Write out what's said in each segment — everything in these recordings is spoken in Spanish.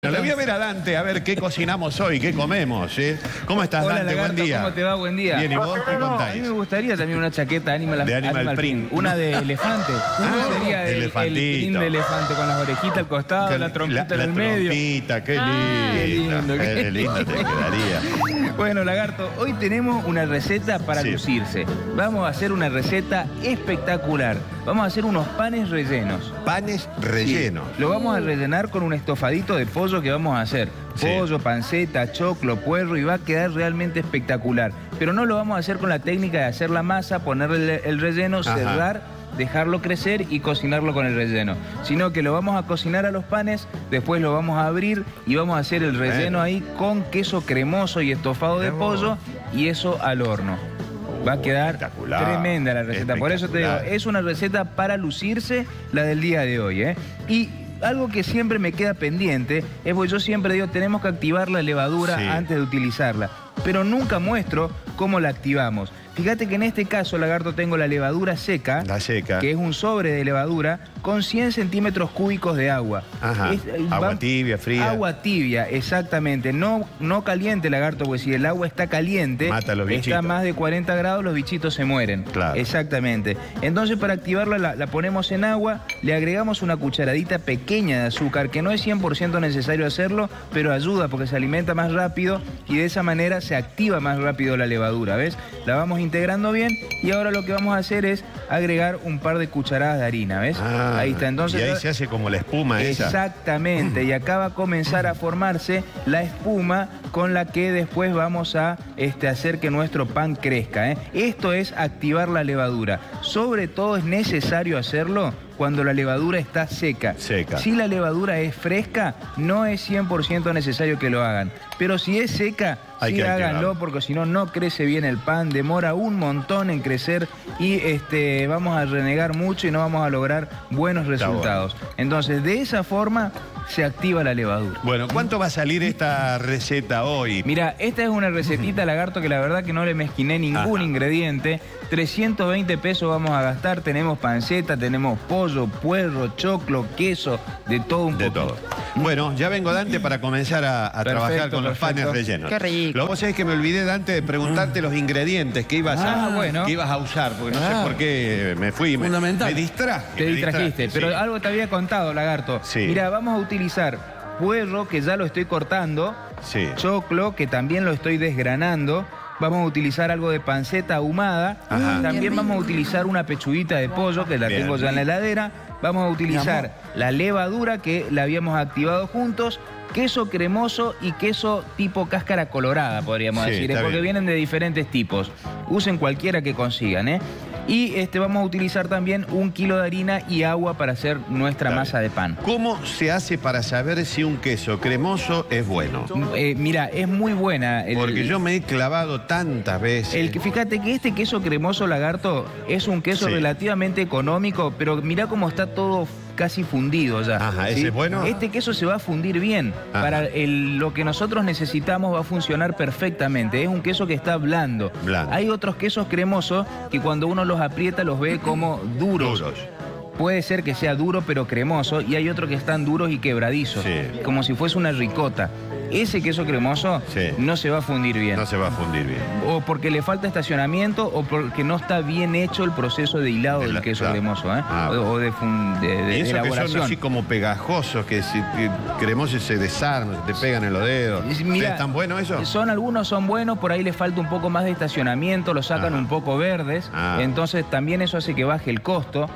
Bueno, le voy a ver a Dante a ver qué cocinamos hoy, qué comemos, ¿eh? ¿Cómo estás, Dante? Hola, Lagarto, buen día. ¿Cómo te va? Buen día. Bien, ¿y vos? ¿Qué contáis? A mí me gustaría también una chaqueta Animal Print. Una de elefante. Una sería el print de elefante con las orejitas al costado, la trompita en el medio. La trompita, qué linda. Qué linda te quedaría. Bueno, Lagarto, hoy tenemos una receta para lucirse. Vamos a hacer una receta espectacular. Vamos a hacer unos panes rellenos. Panes rellenos. Sí. Lo vamos a rellenar con un estofadito de pollo que vamos a hacer. Pollo, panceta, choclo, puerro, y va a quedar realmente espectacular. Pero no lo vamos a hacer con la técnica de hacer la masa, ponerle el relleno, cerrar, dejarlo crecer y cocinarlo con el relleno, sino que lo vamos a cocinar a los panes, después lo vamos a abrir y vamos a hacer el relleno ahí con queso cremoso y estofado de pollo, y eso al horno. Va a quedar tremenda la receta. Por eso te digo, es una receta para lucirse la del día de hoy, ¿eh? Y algo que siempre me queda pendiente es, porque yo siempre digo, tenemos que activar la levadura antes de utilizarla, pero nunca muestro cómo la activamos. Fíjate que en este caso, Lagarto, tengo la levadura seca, que es un sobre de levadura con 100 centímetros cúbicos de agua. Agua tibia, fría. Agua tibia, exactamente. No caliente, Lagarto, porque si el agua está caliente, mata los bichitos. Está a más de 40 grados, los bichitos se mueren. Claro. Exactamente. Entonces, para activarla, la ponemos en agua, le agregamos una cucharadita pequeña de azúcar, que no es 100% necesario hacerlo, pero ayuda porque se alimenta más rápido y de esa manera se activa más rápido la levadura, ¿ves? La vamos integrando bien, y ahora lo que vamos a hacer es agregar un par de cucharadas de harina, ¿ves? Ahí está. Entonces, y ahí se hace como la espuma esa. Exactamente, y acá va a comenzar a formarse la espuma con la que después vamos a hacer que nuestro pan crezca, ¿eh? Esto es activar la levadura. Sobre todo es necesario hacerlo cuando la levadura está seca. Si la levadura es fresca, no es 100% necesario que lo hagan. Pero si es seca, sí háganlo, porque si no, no crece bien el pan, demora un montón en crecer y vamos a renegar mucho y no vamos a lograr buenos resultados. Entonces, de esa forma se activa la levadura. Bueno, ¿cuánto va a salir esta receta hoy? Mira, esta es una recetita, Lagarto, que la verdad que no le mezquiné ningún ingrediente. 320 pesos vamos a gastar. Tenemos panceta, tenemos pollo, puerro, choclo, queso, de todo un poco. Bueno, ya vengo, Dante, para comenzar a trabajar con los panes rellenos. Qué rico. Lo que pasa es que me olvidé, Dante, de preguntarte los ingredientes que ibas a usar, porque no sé por qué me fui. Fundamental. Me distraje. Te distrajiste, pero algo te había contado, Lagarto. Mira, vamos a utilizar puerro, que ya lo estoy cortando, choclo, que también lo estoy desgranando. Vamos a utilizar algo de panceta ahumada. También vamos a utilizar una pechuguita de pollo, que la tengo ya en la heladera. Vamos a utilizar la levadura, que la habíamos activado juntos, queso cremoso y queso tipo cáscara colorada, podríamos decir, porque vienen de diferentes tipos. Usen cualquiera que consigan, ¿eh? Y vamos a utilizar también 1 kilo de harina y agua para hacer nuestra masa de pan. ¿Cómo se hace para saber si un queso cremoso es bueno? Mira, es muy buena. Porque yo me he clavado tantas veces. Fíjate que este queso cremoso, Lagarto, es un queso relativamente económico, pero mira cómo está todo casi fundido ya. ¿Ese es bueno? Este queso se va a fundir bien. Para lo que nosotros necesitamos va a funcionar perfectamente. Es un queso que está blando. Hay otros quesos cremosos que cuando uno los aprieta los ve como duros. Puede ser que sea duro pero cremoso, y hay otros que están duros y quebradizos, como si fuese una ricota. Ese queso cremoso no se va a fundir bien. No se va a fundir bien. O porque le falta estacionamiento, o porque no está bien hecho el proceso de hilado del queso cremoso, ¿eh? O de eso elaboración. Que son así como pegajosos, que si cremosos se desarman, te pegan en los dedos. Mira, ¿están buenos eso? Algunos son buenos, por ahí les falta un poco más de estacionamiento, los sacan un poco verdes, entonces también eso hace que baje el costo.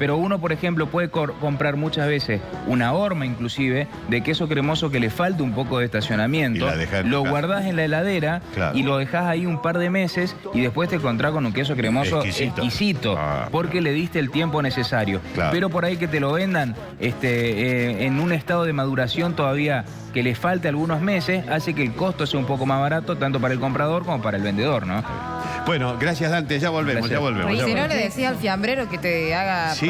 Pero uno, por ejemplo, puede comprar muchas veces una horma, inclusive, de queso cremoso que le falta un poco de estacionamiento, lo guardás en la heladera y lo dejás ahí un par de meses, y después te encontrás con un queso cremoso exquisito porque le diste el tiempo necesario. Pero por ahí que te lo vendan en un estado de maduración todavía que le falte algunos meses, hace que el costo sea un poco más barato tanto para el comprador como para el vendedor, ¿no? Bueno, gracias Dante, ya volvemos, gracias. Oye, ya si volvemos. No le decís al fiambrero que te haga... Sí,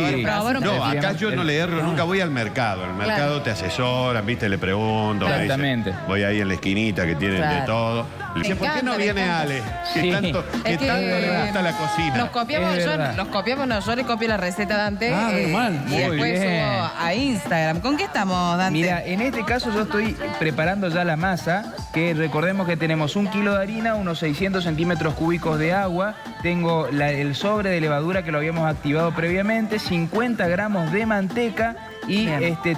no, acá yo no le erro, nunca voy al mercado. En el mercado te asesoran, viste, le pregunto. Exactamente. Me dicen, voy ahí en la esquinita que tienen de todo. Le dicen, ¿por qué no viene Ale? Que tanto le gusta la cocina. Nos copiamos, yo le copié la receta a Dante. Ah, normal. Y después subo a Instagram. ¿Con qué estamos, Dante? Mira, en este caso yo estoy preparando ya la masa, que recordemos que tenemos 1 kilo de harina, unos 600 centímetros cúbicos de agua, tengo el sobre de levadura que lo habíamos activado previamente, 50 gramos de manteca y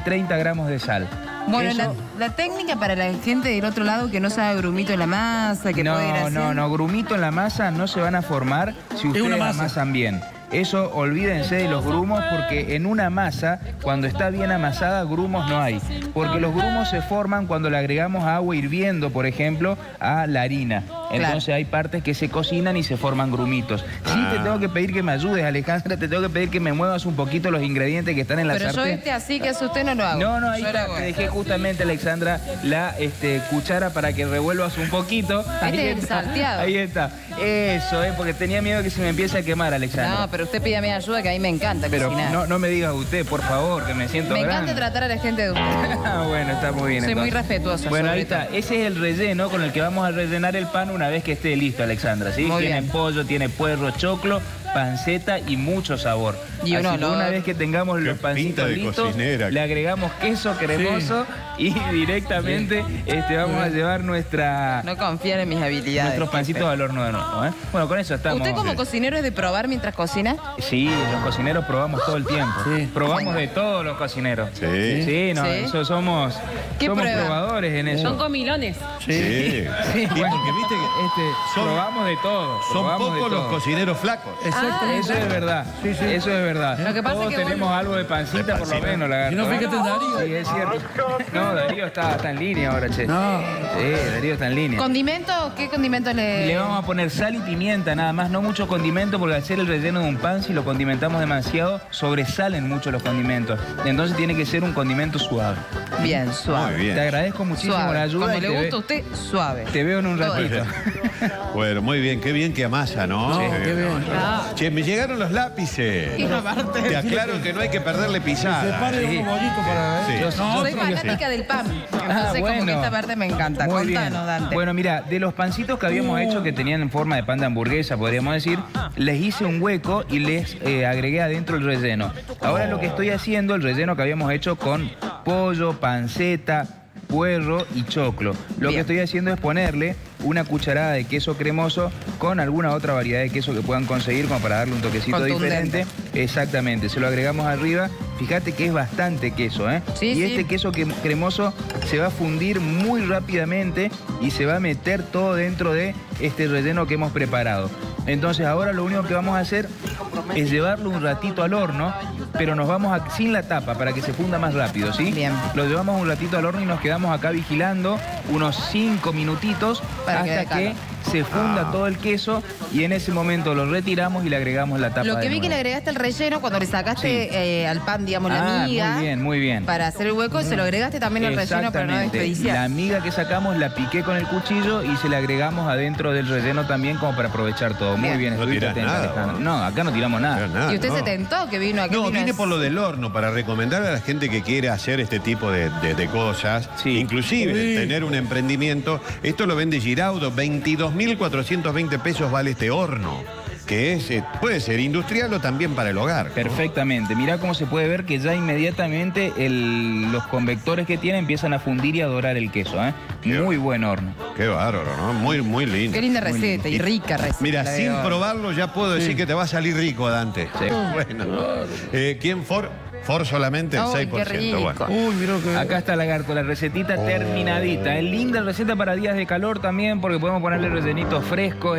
30 gramos de sal. Bueno, la técnica para la gente del otro lado que no sabe grumito en la masa, que puede ir haciendo... No, grumito en la masa no se van a formar si ustedes la amasan bien. Eso, olvídense de los grumos, porque en una masa, cuando está bien amasada, grumos no hay. Porque los grumos se forman cuando le agregamos agua hirviendo, por ejemplo, a la harina. Entonces hay partes que se cocinan y se forman grumitos. Sí, te tengo que pedir que me ayudes, Alejandra, te tengo que pedir que me muevas un poquito los ingredientes que están en la sartén. Pero yo así que eso usted no lo hago. No, ahí te dejé justamente, Alejandra, la cuchara para que revuelvas un poquito. Ahí está. Eso, porque tenía miedo que se me empiece a quemar, Alejandra. No, pero usted pídame ayuda, que a mí me encanta cocinar. Pero no me diga usted, por favor, que me siento grande. Me encanta tratar a la gente de usted. Bueno, está muy bien. Soy muy respetuosa. Bueno, ahí está. Ese es el relleno con el que vamos a rellenar el pan una vez que esté listo, Alejandra, ¿sí? Tiene pollo, tiene puerro, choclo, panceta y mucho sabor. Y una vez que tengamos los pancitos listos, le agregamos queso cremoso y directamente vamos a llevar nuestra... No confiar en mis habilidades. Nuestros pancitos al horno de nuevo, ¿eh? Bueno, con eso estamos. ¿Usted como cocinero es de probar mientras cocina? Sí, los cocineros probamos todo el tiempo. Sí. Probamos de todos los cocineros. Sí. Sí, eso somos... Somos probadores en eso. Son comilones. Sí. Bueno, porque viste que probamos de todo. Son pocos los cocineros flacos. Exacto. Eso es verdad. Sí. Eso es verdad. Lo que pasa todos es que tenemos algo de pancita, por lo menos, Lagarto. Si no, fíjate en Darío. Sí, es cierto. No, Darío está en línea ahora, che. No. Sí, Darío está en línea. ¿Condimentos? ¿Qué condimentos le...? Le vamos a poner sal y pimienta, nada más. No mucho condimento, porque al hacer el relleno de un pan, si lo condimentamos demasiado, sobresalen mucho los condimentos. Entonces tiene que ser un condimento suave. Bien, suave. Te agradezco muchísimo la ayuda. Como le gusta a usted, suave. Te veo en un ratito. Bueno, muy bien. Qué bien que amasa, ¿no? Sí, qué bien. Che, me llegaron los lápices. Te aclaro que no hay que perderle pisada. Soy fanática del pan. Entonces como que esta parte me encanta. Contanos, Dante. Bueno, mira, de los pancitos que habíamos hecho, que tenían forma de pan de hamburguesa, podríamos decir, les hice un hueco y les agregué adentro el relleno. Ahora lo que estoy haciendo, el relleno que habíamos hecho con pollo, panceta, puerro y choclo. Lo que estoy haciendo es ponerle una cucharada de queso cremoso con alguna otra variedad de queso que puedan conseguir, como para darle un toquecito diferente. Exactamente, se lo agregamos arriba. Fíjate que es bastante queso, ¿eh? Sí, y este queso cremoso se va a fundir muy rápidamente y se va a meter todo dentro de este relleno que hemos preparado. Entonces ahora lo único que vamos a hacer es llevarlo un ratito al horno, pero nos vamos sin la tapa para que se funda más rápido, ¿sí? Bien. Lo llevamos un ratito al horno y nos quedamos acá vigilando unos 5 minutitos hasta que se funda todo el queso, y en ese momento lo retiramos y le agregamos la tapa. Lo que vi que le agregaste el relleno cuando le sacaste al pan, digamos, la miga. Muy bien. Para hacer el hueco, se lo agregaste también el relleno para no desperdiciar. La miga que sacamos la piqué con el cuchillo y se la agregamos adentro del relleno también, como para aprovechar todo. Muy bien, no tirás nada. No, acá no tiramos nada. ¿Y usted se tentó que vino aquí? No, vine por lo del horno, para recomendar a la gente que quiere hacer este tipo de cosas. Inclusive tener un emprendimiento. Esto lo vende Giraudo, 22.420 pesos vale este horno, que es, puede ser industrial o también para el hogar, ¿no? Perfectamente. Mirá cómo se puede ver que ya inmediatamente los convectores que tiene empiezan a fundir y a dorar el queso, ¿eh? Muy buen horno. Qué bárbaro, ¿no? Muy, muy lindo. Qué linda receta y rica receta. Mira, sin probarlo ya puedo decir que te va a salir rico, Dante. Sí. Bueno, ¿quién for? For solamente el 6%. Bueno. Acá está, Lagarto, la recetita terminadita. Es linda receta para días de calor también, porque podemos ponerle rellenitos frescos,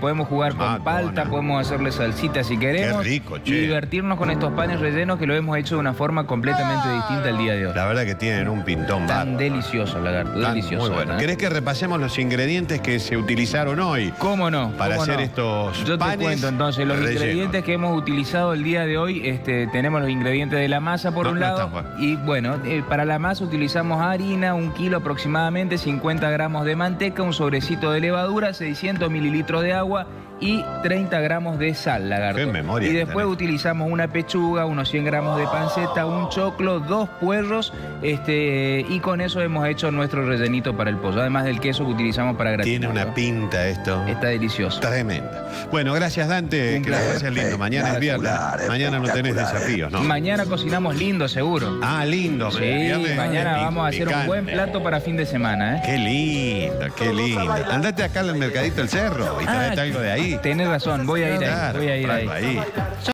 podemos jugar con palta, podemos hacerle salsita si queremos. Qué rico, che. Y divertirnos con estos panes rellenos que lo hemos hecho de una forma completamente distinta el día de hoy. La verdad que tienen un pintón bárbaro. Tan delicioso, Lagarto, delicioso. Muy bueno. ¿Querés que repasemos los ingredientes que se utilizaron hoy? ¿Cómo no? Para hacer estos panes rellenos. Yo te cuento entonces, los ingredientes que hemos utilizado el día de hoy, tenemos los ingredientes de la masa por un lado, y bueno, para la masa utilizamos harina, 1 kilo aproximadamente, 50 gramos de manteca, un sobrecito de levadura, 600 mililitros de agua y 30 gramos de sal, Lagarto. Qué memoria. Y después utilizamos una pechuga, unos 100 gramos de panceta, un choclo, 2 puerros, y con eso hemos hecho nuestro rellenito para el pollo, además del queso que utilizamos para gratinarlo. Tiene una pinta esto. Está delicioso. Tremenda. Bueno, gracias, Dante. Un placer. Gracias, lindo. Mañana es viernes. Mañana no tenés desafíos, ¿no? Mañana cocinamos lindo, seguro. Ah, lindo. Sí, mañana vamos a hacer un buen plato para fin de semana, ¿eh? Qué lindo, qué lindo. Andate acá al Mercadito del Cerro y traete algo de ahí. Tenés razón, voy a ir ahí.